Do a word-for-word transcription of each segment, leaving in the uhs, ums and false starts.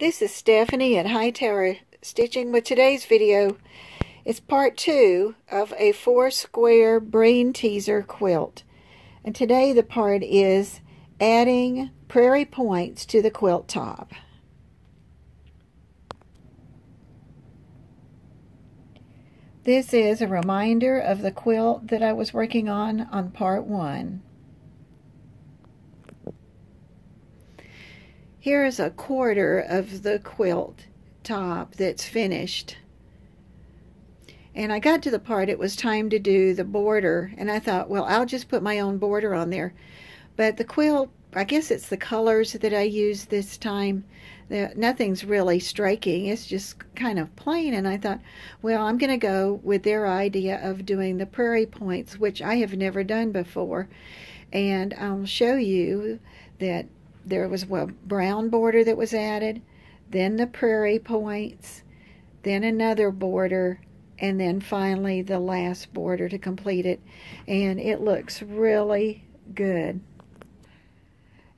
This is Stephanie at Hightower Stitching with today's video. It's part two of a four square brain teaser quilt. And today the part is adding prairie points to the quilt top. This is a reminder of the quilt that I was working on on part one. Here is a quarter of the quilt top that's finished. And I got to the part it was time to do the border, and I thought, well, I'll just put my own border on there. But the quilt, I guess it's the colors that I used this time. The, nothing's really striking. It's just kind of plain. And I thought, well, I'm going to go with their idea of doing the prairie points, which I have never done before. And I'll show you that there was a brown border that was added, then the prairie points, then another border, and then finally the last border to complete it. And it looks really good.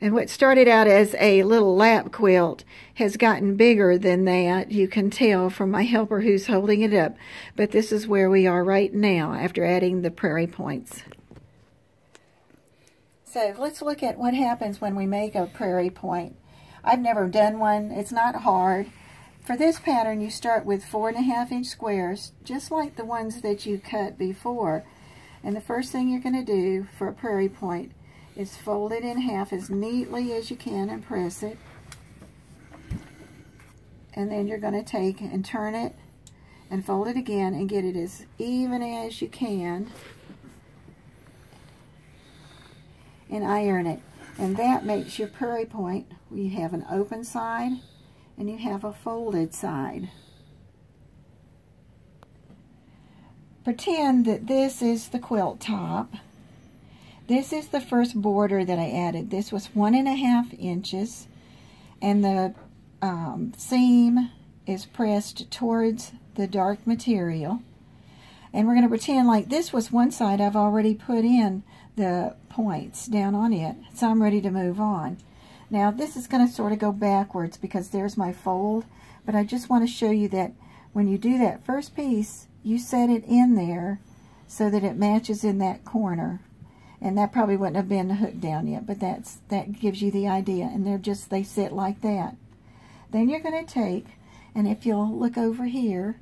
And what started out as a little lap quilt has gotten bigger than that. You can tell from my helper who's holding it up. But this is where we are right now after adding the prairie points. So let's look at what happens when we make a prairie point. I've never done one. It's not hard. For this pattern, you start with four and a half inch squares, just like the ones that you cut before. And the first thing you're going to do for a prairie point is fold it in half as neatly as you can and press it. And then you're going to take and turn it and fold it again and get it as even as you can. And iron it, and that makes your prairie point. You have an open side and you have a folded side. Pretend that this is the quilt top. This is the first border that I added. This was one and a half inches, and the um, seam is pressed towards the dark material. And we're going to pretend like this was one side. I've already put in the points down on it, so I'm ready to move on. Now this is going to sort of go backwards because there's my fold, but I just want to show you that when you do that first piece, you set it in there so that it matches in that corner. And that probably wouldn't have been hooked down yet, but that's that gives you the idea. And they're just, they sit like that. Then you're going to take, and if you'll look over here,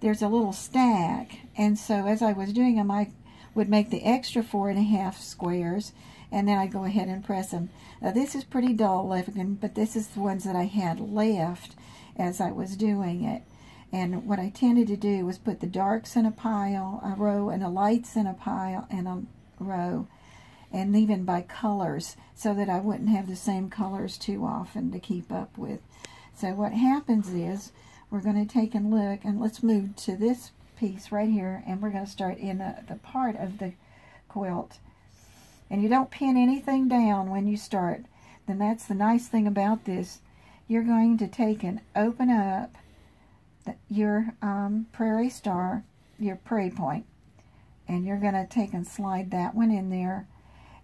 there's a little stack, and so as I was doing them, I would make the extra four and a half squares, and then I go ahead and press them. Now this is pretty dull looking, but this is the ones that I had left as I was doing it. And what I tended to do was put the darks in a pile, a row, and the lights in a pile and a row, and even by colors, so that I wouldn't have the same colors too often to keep up with. So what happens is, we're going to take and look, and let's move to this piece right here, and we're going to start in the, the part of the quilt. And you don't pin anything down when you start. Then that's the nice thing about this. You're going to take and open up the, your um, prairie star, your prairie point, and you're going to take and slide that one in there,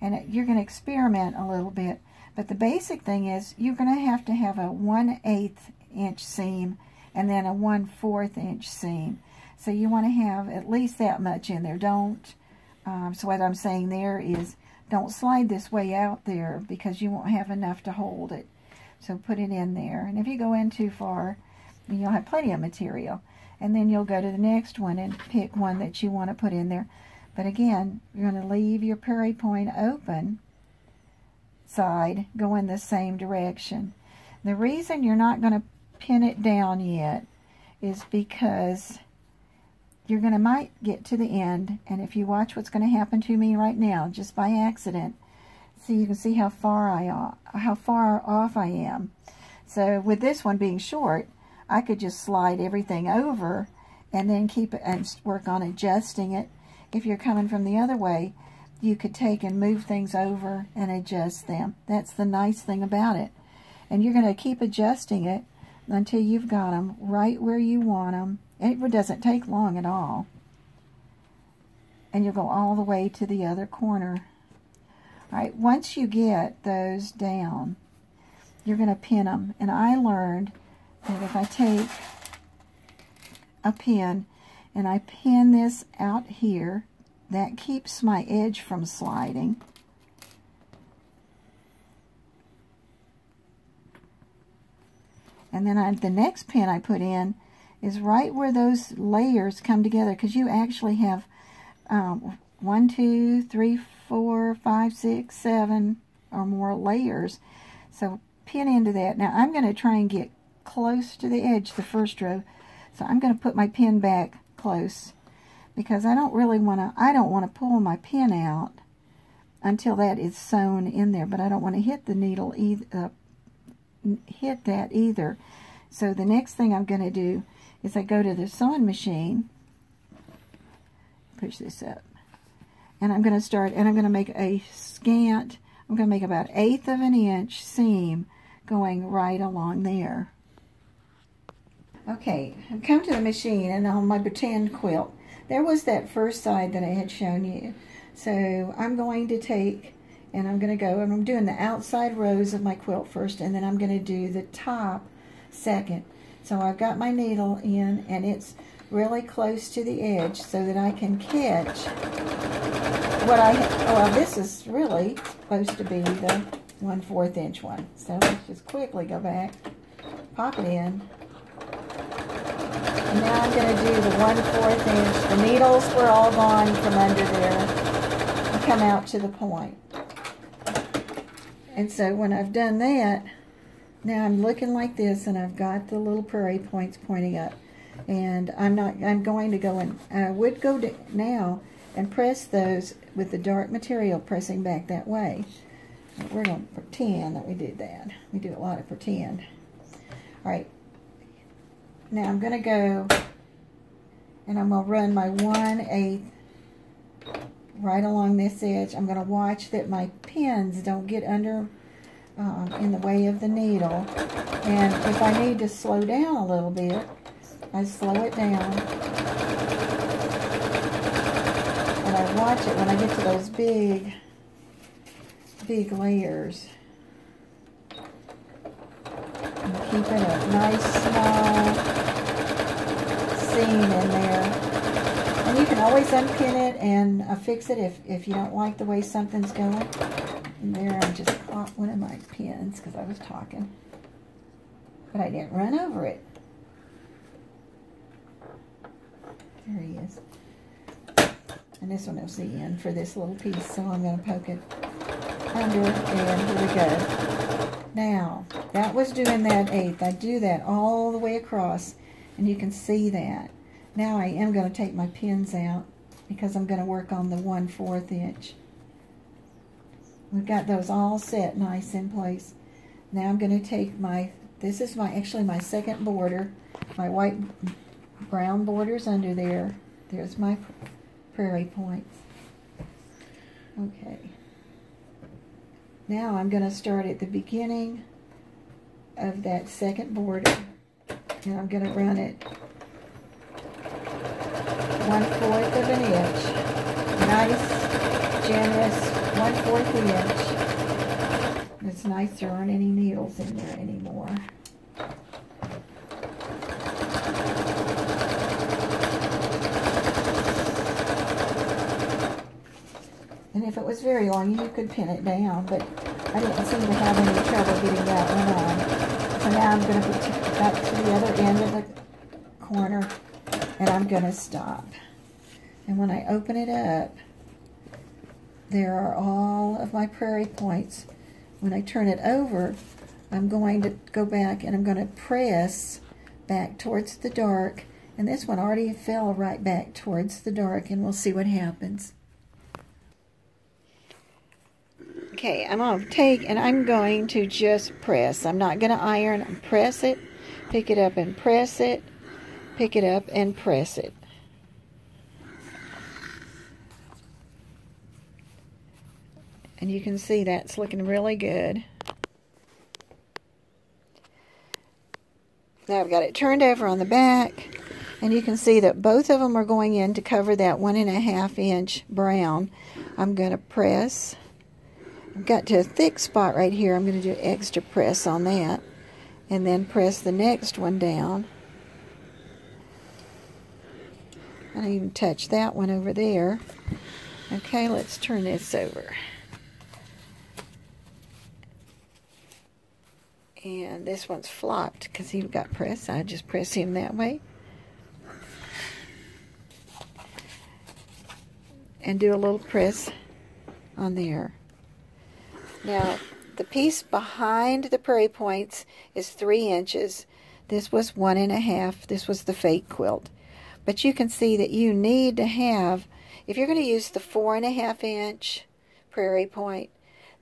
and it, you're going to experiment a little bit. But the basic thing is you're going to have to have a one eighth inch seam and then a one fourth inch seam. So you want to have at least that much in there. Don't, um, so what I'm saying there is don't slide this way out there because you won't have enough to hold it. So put it in there. And if you go in too far, you'll have plenty of material. And then you'll go to the next one and pick one that you want to put in there. But again, you're going to leave your prairie point open side, go in the same direction. The reason you're not going to pin it down yet is because you're going to might get to the end, and if you watch what's going to happen to me right now just by accident, so you can see how far I how far off I am. So with this one being short, I could just slide everything over and then keep it and work on adjusting it. If you're coming from the other way, you could take and move things over and adjust them. That's the nice thing about it. And you're going to keep adjusting it until you've got them right where you want them. It doesn't take long at all. And you'll go all the way to the other corner. All right, once you get those down, you're going to pin them. And I learned that if I take a pin and I pin this out here, that keeps my edge from sliding. And then I, the next pin I put in is right where those layers come together, because you actually have um, one, two, three, four, five, six, seven or more layers. So pin into that. Now I'm going to try and get close to the edge the first row. So I'm going to put my pin back close, because I don't really want to, I don't want to pull my pin out until that is sewn in there, but I don't want to hit the needle either. Uh, hit that either. So the next thing I'm going to do is I go to the sewing machine, push this up, and I'm going to start, and I'm going to make a scant, I'm going to make about eighth of an inch seam going right along there. Okay, I've come to the machine, and on my pretend quilt, there was that first side that I had shown you. So I'm going to take, and I'm going to go, and I'm doing the outside rows of my quilt first, and then I'm going to do the top second. So I've got my needle in, and it's really close to the edge so that I can catch what I, oh, well, this is really supposed to be the one fourth inch one. So let's just quickly go back, pop it in. And now I'm going to do the one fourth inch. The needles were all gone from under there and come out to the point. And so when I've done that, now I'm looking like this, and I've got the little prairie points pointing up. And I'm not, I'm going to go, and I would go now and press those with the dark material, pressing back that way. But we're going to pretend that we did that. We do a lot of pretend. All right. Now I'm going to go, and I'm going to run my one eighth right along this edge. I'm going to watch that my pins don't get under um, in the way of the needle. And if I need to slow down a little bit, I slow it down. And I watch it when I get to those big, big layers. I'm keeping a nice small seam in there. And you can always unpin it and uh, fix it if, if you don't like the way something's going. And there I just caught one of my pins because I was talking. But I didn't run over it. There he is. And this one is the end for this little piece, so I'm going to poke it under, and here we go. Now, that was doing that eighth. I do that all the way across, and you can see that. Now I am going to take my pins out, because I'm going to work on the one fourth inch. We've got those all set nice in place. Now I'm going to take my, this is my actually my second border, my white brown borders under there. There's my prairie points. Okay. Now I'm going to start at the beginning of that second border, and I'm going to run it one fourth of an inch. Nice, generous one fourth inch. It's nice there aren't any needles in there anymore. And if it was very long, you could pin it down, but I didn't seem to have any trouble getting that one on. So now I'm going to put it back to the other end of the corner. And I'm going to stop. And when I open it up, there are all of my prairie points. When I turn it over, I'm going to go back and I'm going to press back towards the dark. And this one already fell right back towards the dark, and we'll see what happens. Okay, I'm going to take, and I'm going to just press. I'm not going to iron, I'm press it, pick it up and press it. Pick it up and press it. And you can see that's looking really good. Now I've got it turned over on the back, and you can see that both of them are going in to cover that one and a half inch brown. I'm going to press. I've got to a thick spot right here. I'm going to do extra press on that. and then press the next one down. I didn't even touch that one over there. Okay, let's turn this over. And this one's flopped because he got pressed. I just press him that way. And do a little press on there. Now, the piece behind the prairie points is three inches. This was one and a half. This was the fake quilt. But you can see that you need to have, if you're going to use the four and a half inch prairie point,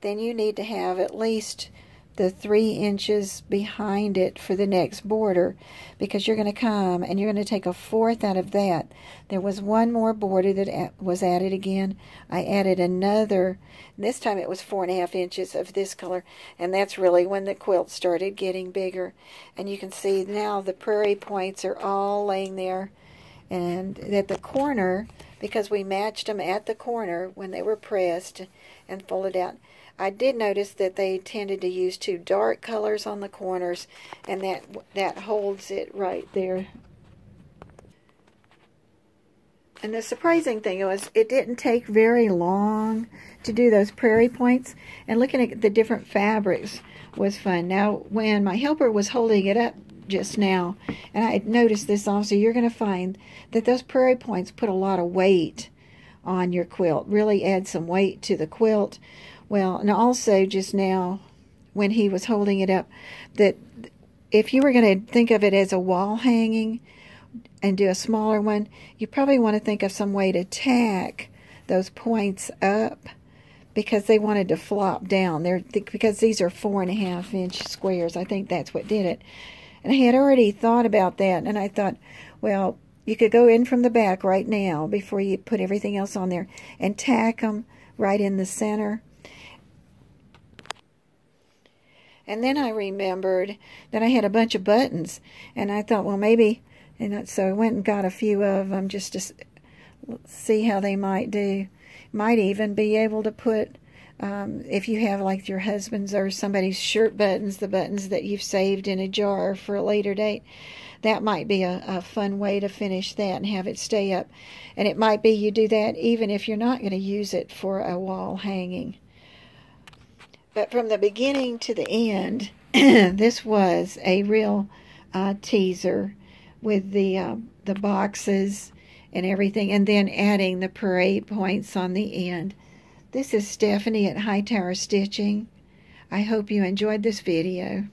then you need to have at least the three inches behind it for the next border, because you're going to come and you're going to take a fourth out of that. There was one more border that was added again. I added another. This time it was four and a half inches of this color, and that's really when the quilt started getting bigger. And you can see now the prairie points are all laying there, and at the corner, because we matched them at the corner when they were pressed and folded out. I did notice that they tended to use two dark colors on the corners, and that that holds it right there. And the surprising thing was it didn't take very long to do those prairie points, and looking at the different fabrics was fun. Now, when my helper was holding it up just now, and I had noticed this also, you're going to find that those prairie points put a lot of weight on your quilt, really add some weight to the quilt. Well, and also just now when he was holding it up, that if you were going to think of it as a wall hanging and do a smaller one, you probably want to think of some way to tack those points up, because they wanted to flop down. They're th because these are four and a half inch squares. I think that's what did it. And I had already thought about that, and I thought, well, you could go in from the back right now before you put everything else on there and tack them right in the center. And then I remembered that I had a bunch of buttons, and I thought, well, maybe, and so I went and got a few of them just to see how they might do. Might even be able to put, um, if you have like your husband's or somebody's shirt buttons, the buttons that you've saved in a jar for a later date, that might be a, a fun way to finish that and have it stay up. And it might be you do that even if you're not going to use it for a wall hanging. But from the beginning to the end, this was a real uh, teaser with the uh, the boxes and everything, and then adding the prairie points on the end. This is Stephanie at Hightower Stitching. I hope you enjoyed this video.